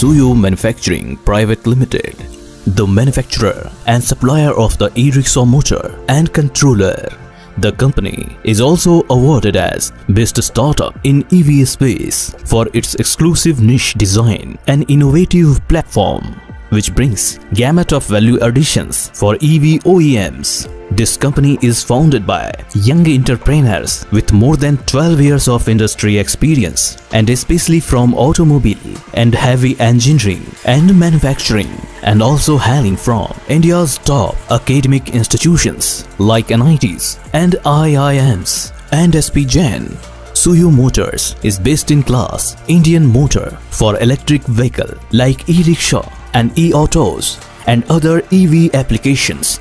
Tsuyo Manufacturing Private Limited, the manufacturer and supplier of the E-Rickshaw motor and controller. The company is also awarded as Best Startup in EV Space for its exclusive niche design and innovative platform, which brings gamut of value additions for EV OEMs. This company is founded by young entrepreneurs with more than 12 years of industry experience, and especially from automobile and heavy engineering and manufacturing, and also hailing from India's top academic institutions like NITs and IIMs and SPGen. Tsuyo Motors is best in class Indian motor for electric vehicle like E-Rickshaw and E-Autos and other EV applications.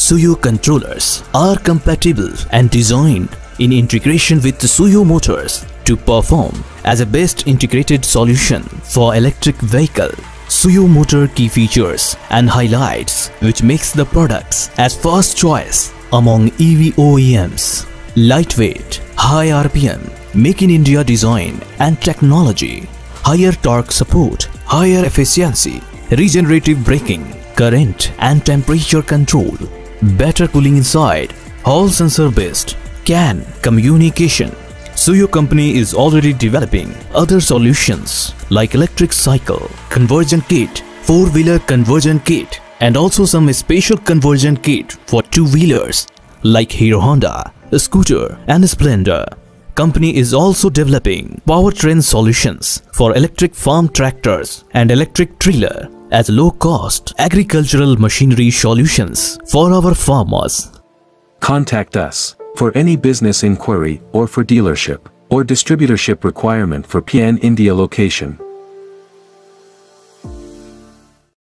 Tsuyo controllers are compatible and designed in integration with Tsuyo Motors to perform as a best integrated solution for electric vehicle. Tsuyo motor key features and highlights which makes the products as first choice among EV OEMs. Lightweight, high RPM, Make in India design and technology, higher torque support, higher efficiency, regenerative braking, current and temperature control, better cooling inside, hall sensor based, CAN communication. Tsuyo company is already developing other solutions like electric cycle conversion kit, four-wheeler conversion kit, and also some special conversion kit for two-wheelers like Hero Honda, Scooter and Splendor. Company is also developing powertrain solutions for electric farm tractors and electric trailer as low-cost agricultural machinery solutions for our farmers. Contact us for any business inquiry or for dealership or distributorship requirement for PN India location.